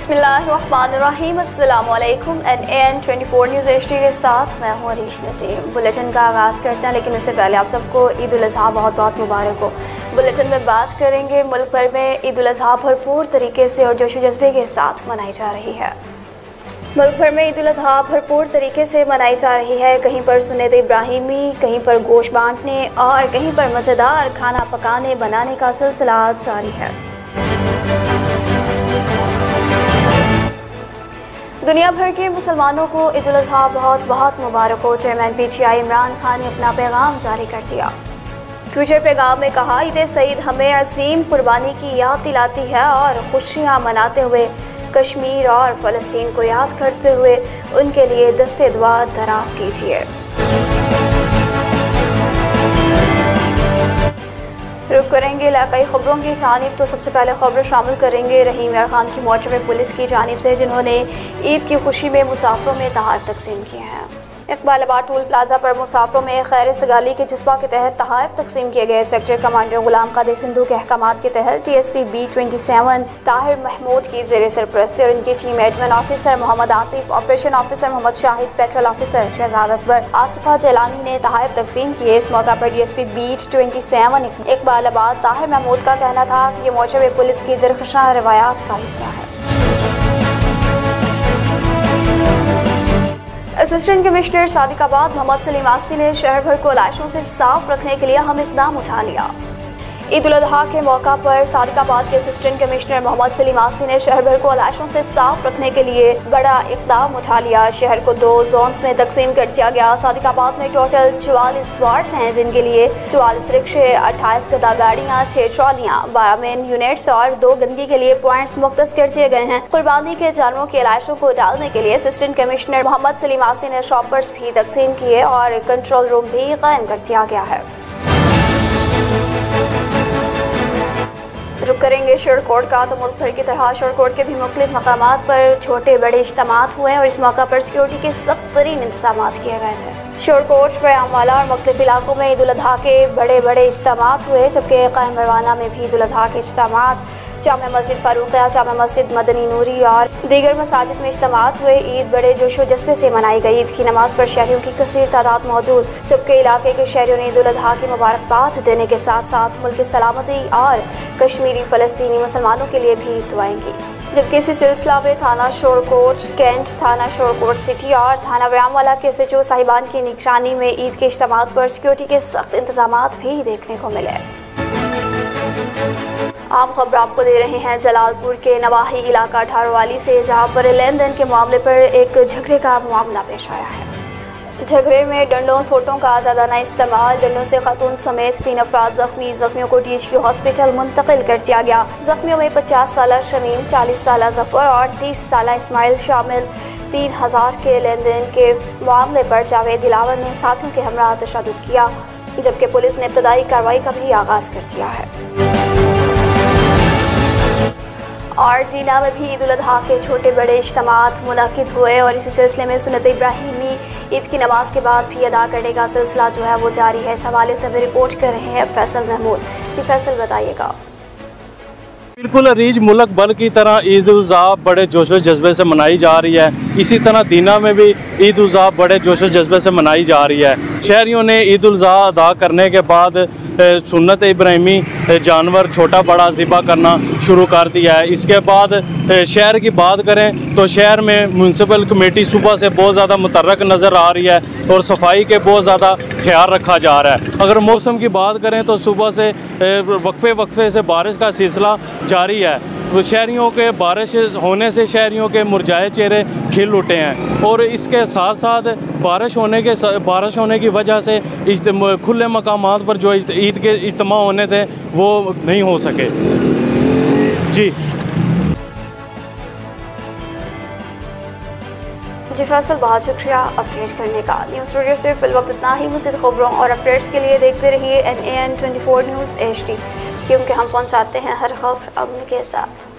बिस्मिल्लाहिर्रहमानिर्रहीम अस्सलाम वालेकुम। NAN 24 न्यूज़ HD के साथ मैं हूँ अरेज नदीम। बुलेटिन का आगाज़ करते हैं, लेकिन उससे पहले आप सबको ईद उल अज़हा बहुत बहुत मुबारक हो। बुलेटिन में बात करेंगे, मुल्क भर में ईद उल अज़हा भरपूर तरीके से और जोश जज्बे के साथ मनाई जा रही है। मुल्क भर में ईद उल अज़हा भरपूर तरीके से मनाई जा रही है। कहीं पर सुन्नत इब्राहिमी, कहीं पर गोश्त बांटने और कहीं पर मज़ेदार खाना पकाने बनाने का सिलसिला जारी है। दुनिया भर के मुसलमानों को ईद उल अज़हा बहुत बहुत मुबारक हो। चेयरमैन PTI इमरान खान ने अपना पैगाम जारी कर दिया। ट्विटर पैगाम में कहा, ईद सईद हमें अजीम कुर्बानी की याद दिलाती है और खुशियाँ मनाते हुए कश्मीर और फ़लस्तीन को याद करते हुए उनके लिए दस्ते दुआ दराज कीजिए। रुक करेंगे इलाकाई ख़बरों की जानिब, तो सबसे पहले खबर शामिल करेंगे रहीम यार खान की मोर्चे में पुलिस की जानिब से, जिन्होंने ईद की खुशी में मुसाफिरों में तोहफ़े तकसीम किए हैं। इकबालाबाद टोल प्लाजा पर मुसाफिरों में खैर सगाली के जज्बा के तहत तोहफ़े तकसीम किए गए। सेक्टर कमांडर गुलाम कादिर सिंधु के अहकामात के तहत DSP B-27 ताहिर महमूद की ज़ेर सरपरस्ती और इनकी chief admin officer Mohammad Atif, operation officer Mohammad Shahid, patrol officer Shahzad Akbar, Asifa Jilani ने तोहफ़े तकसीम किए। इस मौका पर DSP B-27 इकबालाबाद ताहिर महमूद का कहना था कि ये मोर्चा में पुलिस की दरख्शां रवायात का हिस्सा है। असिस्टेंट कमिश्नर सादिकाबाद मोहम्मद सलीम आसी ने शहर भर को लाशों से साफ रखने के लिए अहम इक़दाम उठा लिया। ईद उल अज़हा के मौका पर सादिकाबाद के असिस्टेंट कमिश्नर मोहम्मद सलीम आसी ने शहर भर को लाशों से साफ रखने के लिए बड़ा इक़दाम उठा लिया। शहर को 2 जोन्स में तकसीम कर दिया गया। सादिकाबाद में टोटल 44 वार्ड्स हैं, जिनके लिए 44 रिक्शे, 28 गदा गाड़ियाँ, 6 ट्रॉलियाँ, 12 मेन यूनिट्स और 2 गंदगी के लिए पॉइंट्स मुख्तस कर दिए गए हैं। कुर्बानी के जानवरों के लाशों को डालने के लिए असिस्टेंट कमिश्नर मोहम्मद सलीम आसी ने शॉपर्स भी तकसीम किए और कंट्रोल रूम भी कायम कर दिया गया है। रुक करेंगे शोरकोट का, तो मुल्क भर की तरह शोरकोट के भी मुख्तलिफ मकामात पर छोटे बड़े इज्तमात हुए और इस मौका पर सिक्योरिटी के सख्त तरीन इंतजाम किए गए थे। शोरकोट, प्रयामवाला और मुख्तलिफ इलाकों में ईद उल अज़हा के बड़े बड़े इज्तमात हुए, जबकि कायम परवाना में भी ईद उल अज़हा के इज्तमात, जामा मस्जिद फारूकिया, जामा मस्जिद मदनी नूरी और दीगर मसाजिद में इज्तमात हुए। ईद बड़े जोशो जज्बे से मनाई गई। ईद की नमाज पर शहरियों की कसीर तादाद मौजूद, जबकि इलाके के शहरियों ने ईद उल अज़हा की मुबारकबाद देने के साथ साथ मुल्क की सलामती और कश्मीरी फ़लस्तीनी मुसलमानों के लिए भी दुआएं की। जबकि इसी सिलसिला में थाना शोरकोट कैंट, थाना शोरकोट सिटी और थाना व्यामवाला के SHO साहिबान की निगरानी में ईद के इज्तमात पर सिक्योरिटी के सख्त इंतजाम भी देखने को मिले। आम खबर आपको दे रहे हैं जलालपुर के नवाही इलाका ढारोवाली से, जहां पर लेन देन के मामले पर एक झगड़े का मामला पेश आया है। झगड़े में डंडों, सोटों का आज़ादाना इस्तेमाल, डंडों से खातून समेत 3 अफराद जख्मी, जख्मियों को DHQ हॉस्पिटल मुंतकिल कर दिया गया। जख्मियों में 50 साला शमीम, 40 साला जफर और 30 साला इस्माइल शामिल। 3000 के लेन देन के मामले पर जावेद दिलावर ने साथियों के हमरा तशद्दुद किया, जबकि पुलिस ने इब्तदाई कार्रवाई का भी आगाज़ कर दिया है। और दीना में भी ईद उल अज़हा के छोटे बड़े इज्तमात मुनाकिद हुए और इसी सिलसिले में सुन्नत इब्राहिमी ईद की नमाज के बाद भी अदा करने का सिलसिला जो है वो जारी है। इस हवाले से भी रिपोर्ट कर रहे हैं फैसल महमूद। जी फैसल, बताइएगा। बिल्कुल अरीज, मुल्क भर की तरह ईद उल अज़हा बड़े जोश जज्बे से मनाई जा रही है। इसी तरह दीना में भी ईद उल अज़हा बड़े जोश जज्बे से मनाई जा रही है। शहरियों ने ईद उल अज़हा अदा करने के बाद सुन्नत इब्राहिमी जानवर छोटा बड़ा ज़िबा करना शुरू कर दिया है। इसके बाद शहर की बात करें तो शहर में म्यूनसिपल कमेटी सुबह से बहुत ज़्यादा मुतरक नज़र आ रही है और सफाई के बहुत ज़्यादा ख्याल रखा जा रहा है। अगर मौसम की बात करें तो सुबह से वक्फे से बारिश का सिलसिला जारी है। शहरियों के बारिश होने से शहरियों के मुरझाए चेहरे खिल उठे हैं और इसके साथ साथ बारिश होने की वजह से खुले मकामात पर जो ईद के इज्तिमा होने थे वो नहीं हो सके। जी फैसल, बहुत शुक्रिया अपडेट करने का। न्यूज़ स्टूडियो से फिल वक्त इतना ही। मुझसे खबरों और अपडेट्स के लिए देखते रहिए NAN 24 न्यूज़ HD, क्योंकि हम पहुंचाते हैं हर खबर अमन के साथ।